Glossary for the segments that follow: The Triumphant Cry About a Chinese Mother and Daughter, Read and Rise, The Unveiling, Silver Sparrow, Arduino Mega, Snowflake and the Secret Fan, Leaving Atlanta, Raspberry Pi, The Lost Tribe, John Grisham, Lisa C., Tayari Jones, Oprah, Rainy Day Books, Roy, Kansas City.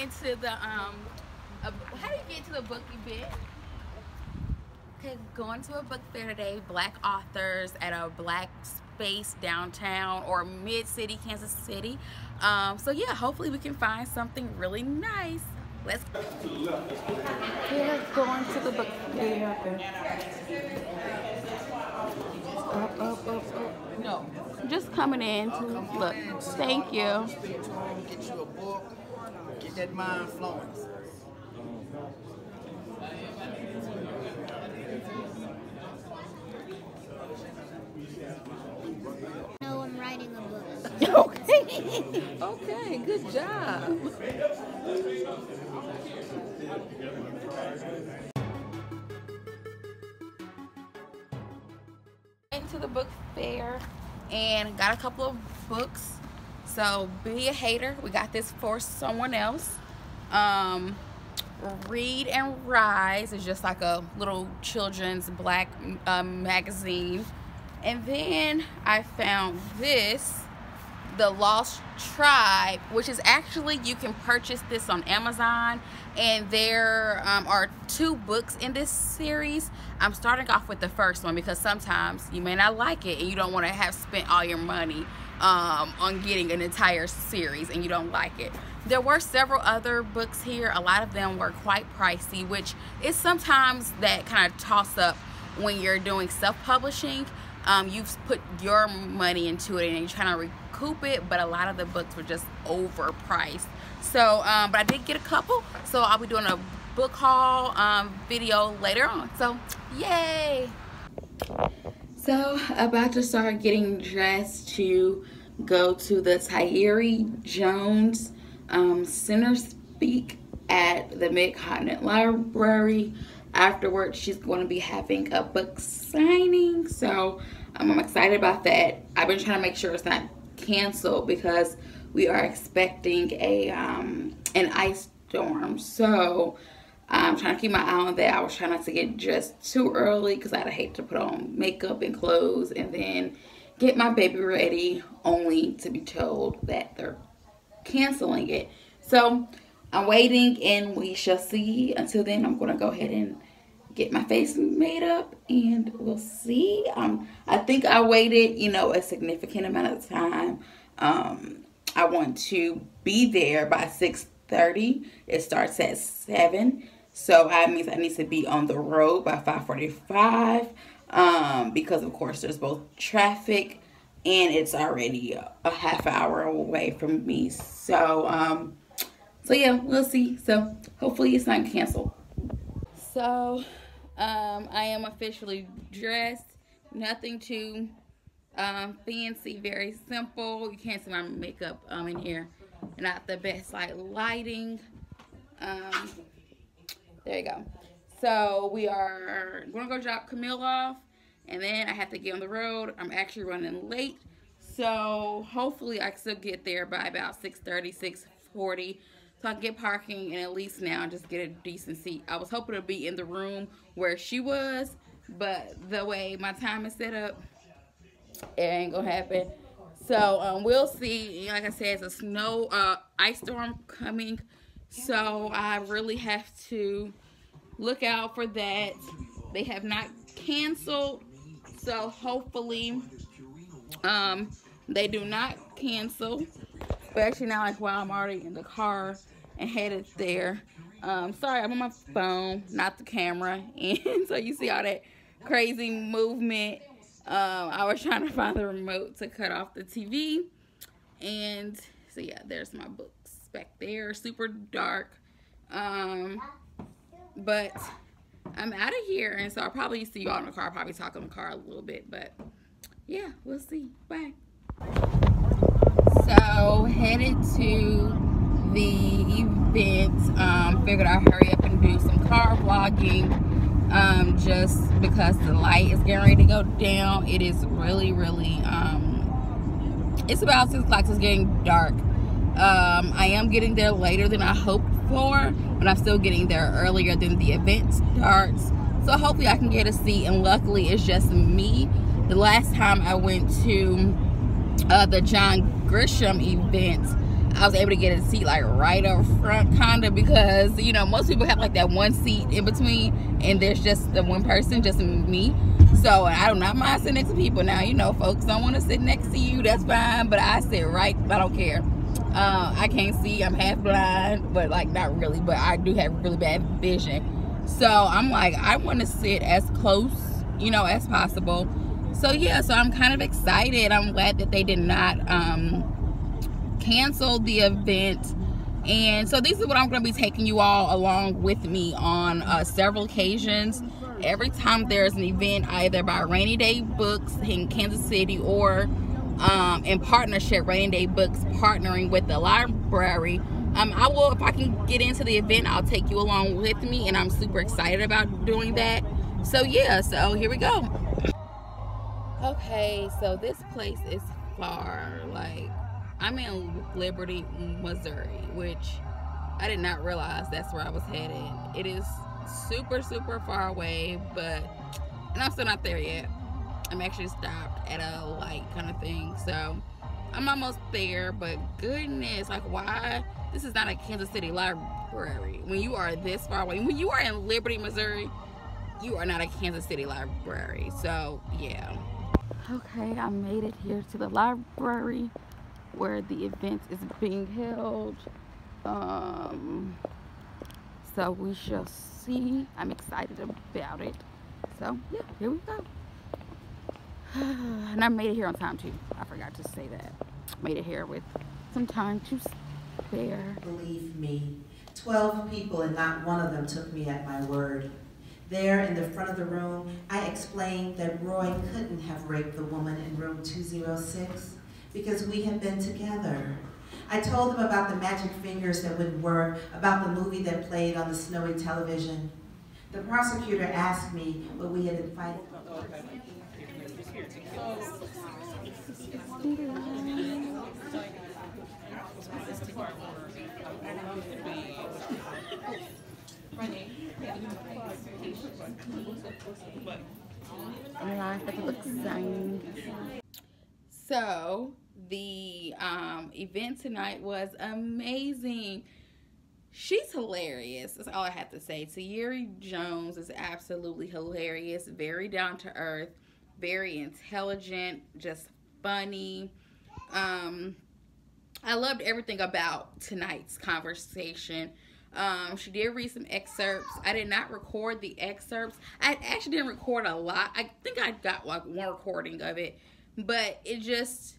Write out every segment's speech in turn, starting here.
into the how do you get into a book event? Okay, going to a book fair today, black authors at a black space downtown or mid-city, Kansas City. So yeah, hopefully we can find something really nice. Let's go. Yeah, going to the book fair. Up. No. Just coming in to look. Thank you. Get you a book. Get that mind flowing. No, I'm writing a book. Okay. Okay, good job. Into the book fair and got a couple of books. So Be a Hater. We got this for someone else. Read and Rise is just like a little children's black magazine. And then I found this, The Lost Tribe, which is actually, you can purchase this on Amazon. And there are 2 books in this series. I'm starting off with the first one because sometimes you may not like it and you don't want to have spent all your money on getting an entire series and you don't like it. There were several other books here. A lot of them were quite pricey, which is sometimes that kind of toss up when you're doing self-publishing. You've put your money into it and you're trying to recoup it, but a lot of the books were just overpriced. So, but I did get a couple, so I'll be doing a book haul video later on. So, yay! So, about to start getting dressed to go to the Tayari Jones Center Speak at the Mid-Continent Library. Afterwards, she's going to be having a book signing, so I'm excited about that. I've been trying to make sure it's not canceled because we are expecting a an ice storm, so I'm trying to keep my eye on that. I was trying not to get dressed too early because I'd hate to put on makeup and clothes and then get my baby ready only to be told that they're canceling it. So I'm waiting and we shall see. Until then, I'm going to go ahead and get my face made up and we'll see. I think I waited, you know, a significant amount of time. I want to be there by 6:30. It starts at 7. So that means I need to be on the road by 5:45 because, of course, there's both traffic and it's already a half hour away from me. So, so yeah, we'll see. So hopefully it's not canceled. So I am officially dressed. Nothing too fancy, very simple. You can't see my makeup in here. Not the best lighting. There you go. So we are gonna go drop Camille off and then I have to get on the road. I'm actually running late. So hopefully I can still get there by about 6:30, 6:40. So I can get parking and at least now just get a decent seat. I was hoping to be in the room where she was, but the way my time is set up, it ain't gonna happen. So we'll see. Like I said, it's a ice storm coming. So I really have to look out for that. They have not canceled. So hopefully they do not cancel. But actually now, while I'm already in the car and headed there, sorry, I'm on my phone, not the camera, and so you see all that crazy movement. I was trying to find the remote to cut off the TV, and so yeah, there's my books back there, super dark, but I'm out of here, and so I'll probably see you all in the car, probably talk in the car a little bit, but yeah, we'll see. Bye. So headed to the event, figured I'd hurry up and do some car vlogging just because the light is getting ready to go down. It is really, it's about 6 o'clock, so it's getting dark. I am getting there later than I hoped for, but I'm still getting there earlier than the event starts. So hopefully I can get a seat, and luckily it's just me. The last time I went to the John Grisham event, I was able to get a seat like right up front, kind of, because, you know, most people have like that one seat in between and there's just the one person, just me. So I do not mind sitting next to people. Now, you know, folks don't want to sit next to you, that's fine, but I sit right, I don't care. I can't see, I'm half blind, but like not really, but I do have really bad vision. So I'm like, I want to sit as close, you know, as possible. So yeah, so I'm kind of excited. I'm glad that they did not cancel the event. And so this is what I'm going to be taking you all along with me on several occasions. Every time there's an event, either by Rainy Day Books in Kansas City or in partnership, Rainy Day Books partnering with the library, I will, if I can get into the event, I'll take you along with me, and I'm super excited about doing that. So yeah, so here we go. Okay, so this place is far. Like, I'm in Liberty, Missouri, which I did not realize that's where I was headed. It is super, super far away, but, and I'm still not there yet. I'm actually stopped at a light kind of thing, so I'm almost there, but goodness, like, why? This is not a Kansas City library. When you are this far away, when you are in Liberty, Missouri, you are not a Kansas City library, so yeah. Okay, I made it here to the library where the event is being held. So we shall see. I'm excited about it. So yeah, here we go. And I made it here on time too. I forgot to say that. Made it here with some time to spare. Believe me, 12 people and not one of them took me at my word. There in the front of the room, I explained that Roy couldn't have raped the woman in room 206 because we had been together. I told them about the magic fingers that wouldn't work, about the movie that played on the snowy television. The prosecutor asked me what we had been fighting. So the event tonight was amazing. She's hilarious, that's all I have to say. Tayari Jones is absolutely hilarious, very down to earth, very intelligent, just funny. I loved everything about tonight's conversation. She did read some excerpts. I did not record the excerpts. I actually didn't record a lot. I think I got like one recording of it, but it just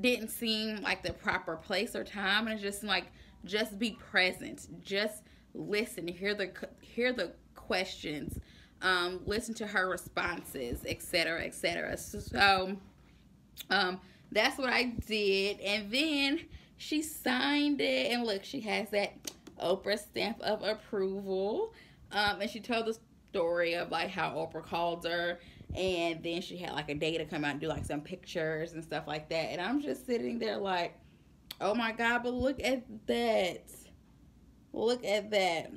didn't seem like the proper place or time. And it's just like, just be present, just listen, hear the questions, listen to her responses, etc., etc. So that's what I did. And then she signed it, and look, she has that Oprah stamp of approval. And she told the story of like how Oprah called her, and then she had like a day to come out and do like some pictures and stuff like that. And I'm just sitting there like, oh my God, but look at that. Look at that.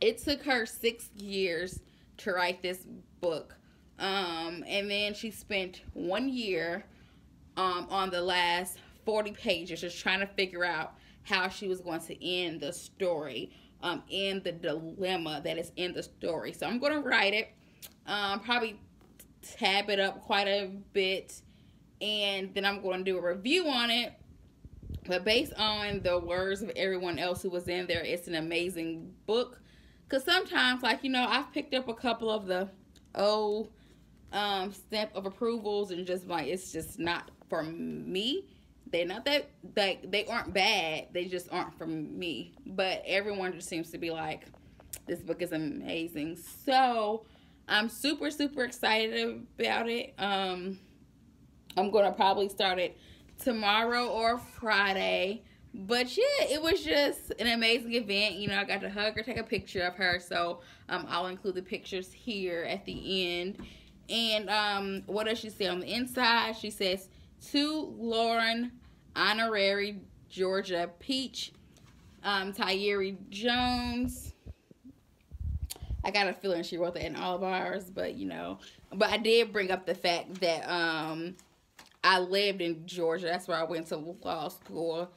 It took her 6 years to write this book. And then she spent 1 year on the last 40 pages just trying to figure out how she was going to end the story, end the dilemma that is in the story. So I'm going to write it, probably tab it up quite a bit, and then I'm going to do a review on it. But based on the words of everyone else who was in there, it's an amazing book. Because sometimes, like, you know, I've picked up a couple of the old stamp of approvals and just like, it's just not for me. They're not that, like, they aren't bad. They just aren't for me. But everyone just seems to be like, this book is amazing. So I'm super, super excited about it. I'm going to probably start it tomorrow or Friday, but yeah, it was just an amazing event. You know, I got to hug her, take a picture of her, so I'll include the pictures here at the end. And what does she say on the inside? She says, to Lauren Honorary Georgia Peach, Tayari Jones. I got a feeling she wrote that in all of ours, but you know, but I did bring up the fact that I lived in Georgia. That's where I went to law school.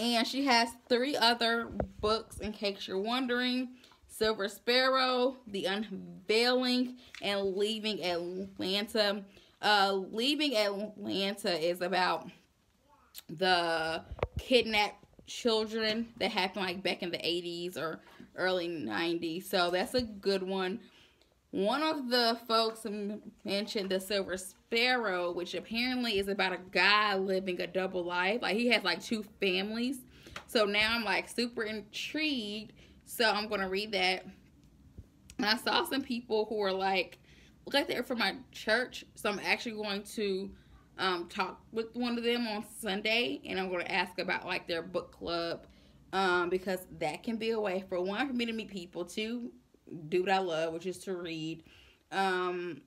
And she has 3 other books, in case you're wondering. Silver Sparrow, The Unveiling, and Leaving Atlanta. Leaving Atlanta is about the kidnapped children that happened like back in the 80s or early 90s. So that's a good one. One of the folks mentioned The Silver Sparrow, which apparently is about a guy living a double life. Like, he has like 2 families. So now I'm like super intrigued. So I'm going to read that. And I saw some people who were like, look like they're from my church. So I'm actually going to talk with one of them on Sunday. And I'm going to ask about like their book club. Because that can be a way for one, for me to meet people, to do what I love, which is to read. And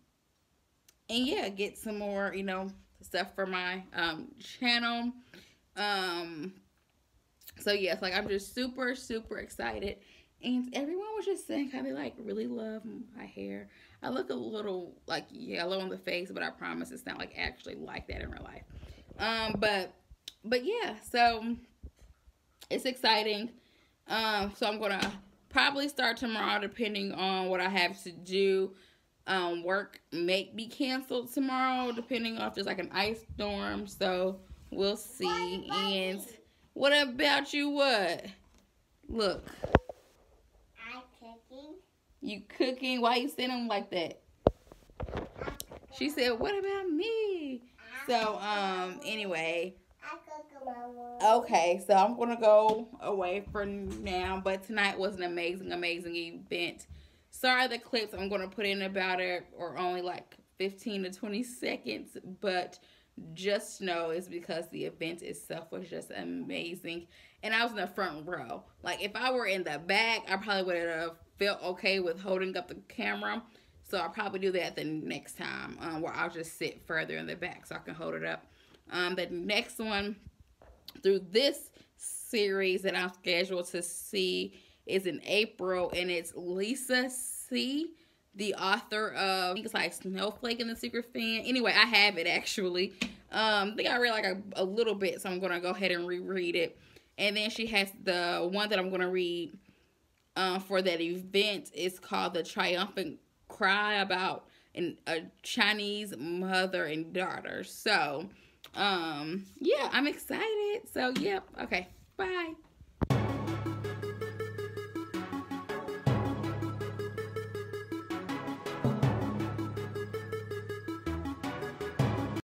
yeah, get some more, you know, stuff for my channel. So yes, like I'm just super, super excited. And everyone was just saying how they like really love my hair. I look a little like yellow on the face, but I promise it's not like actually like that in real life. But yeah, so it's exciting. So I'm gonna probably start tomorrow, depending on what I have to do. Work may be canceled tomorrow, depending on if there's like an ice storm. So we'll see. And what about you? What? Look. I'm cooking. You cooking? Why you sitting like that? She said, "What about me?" So, anyway. I cook my work. Okay, so I'm gonna go away for now. But tonight was an amazing, amazing event. Sorry, the clips I'm gonna put in about it are only like 15 to 20 seconds, but just know it's because the event itself was just amazing. And I was in the front row. Like, if I were in the back, I probably would have felt okay with holding up the camera. So I'll probably do that the next time, where I'll just sit further in the back so I can hold it up. The next one through this series that I'm scheduled to see is in April, and it's Lisa C., the author of, I think it's like Snowflake and the Secret Fan. Anyway, I have it actually. I think I read like a little bit, so I'm going to go ahead and reread it. And then she has the one that I'm going to read for that event. It's called The Triumphant Cry About a Chinese Mother and Daughter. So, yeah, I'm excited. So, yep. Okay, bye.